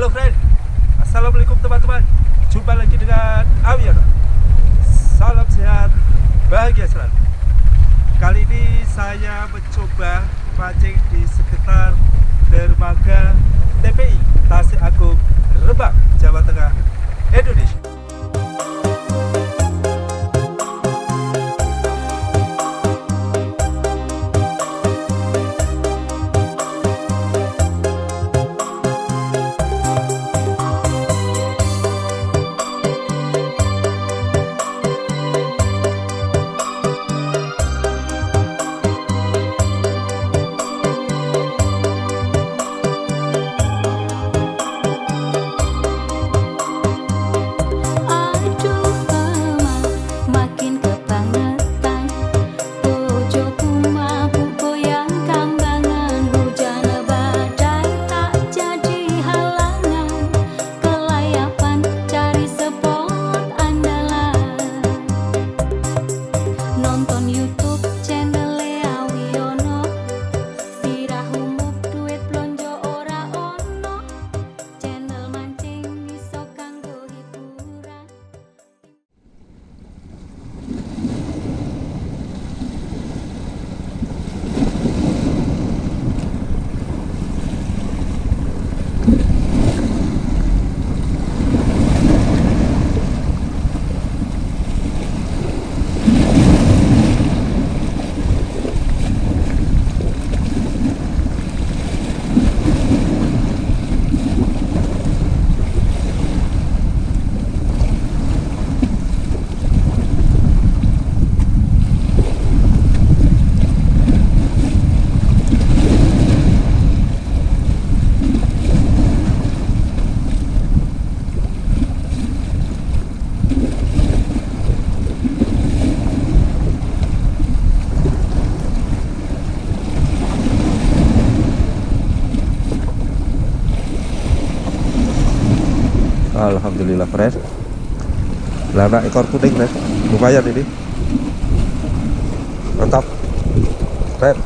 Halo friend, assalamualaikum teman-teman. Jumpa lagi dengan Amir. Salam sehat, bahagia selalu. Kali ini saya mencoba mancing di sekitar dermaga TPI Tasik Agung, Rembang, Jawa Tengah, Indonesia. Alhamdulillah fresh, belanak ekor kuning fresh, lumayan ini, mantap, fresh.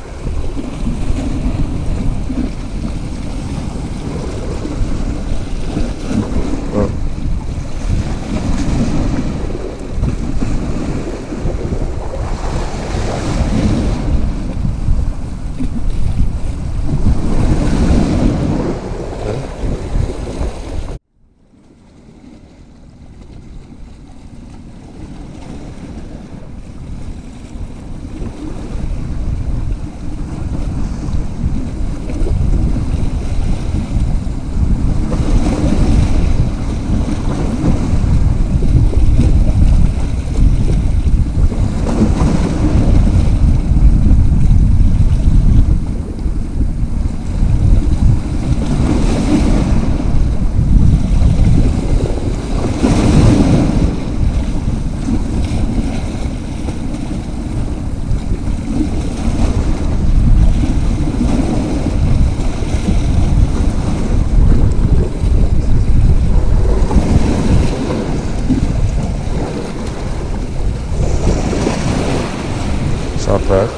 Sobat,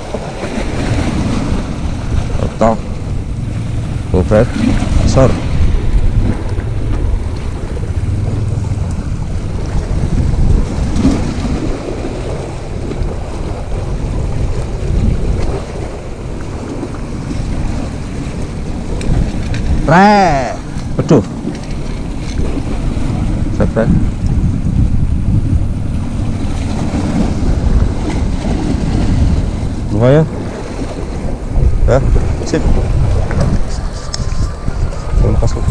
top, sobat, sor. Re, betul. Sobat. Lumayan ya, sip, lepas kok.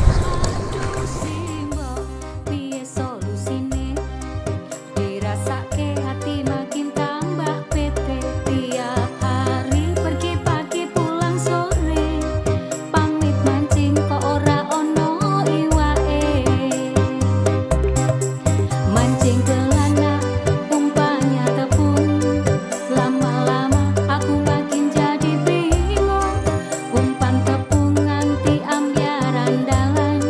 Umpan tepung nganti ambiaran dalan.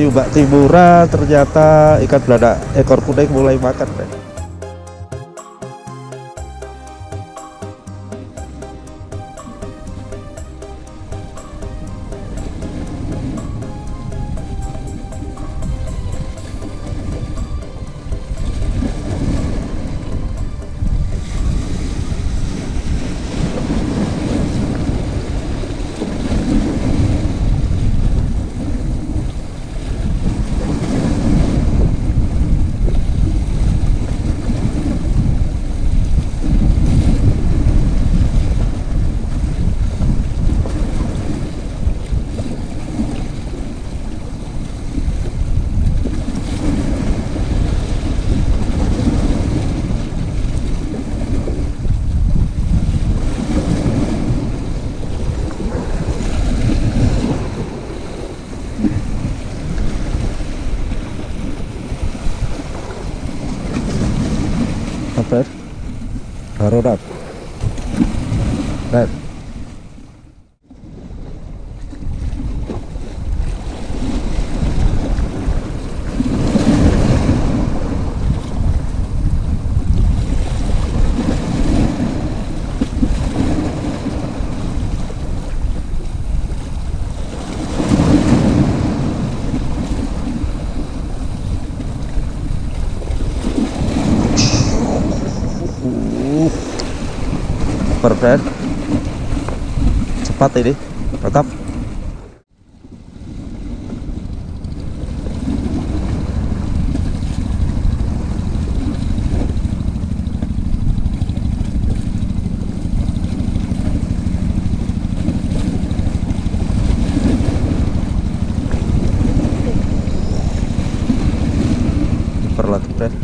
di Umbak Timura ternyata ikan belanak ekor kuning mulai makan. Darurat. Net. Perfect, cepat ini, rekap. Perlat, perfect.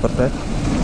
Perfect.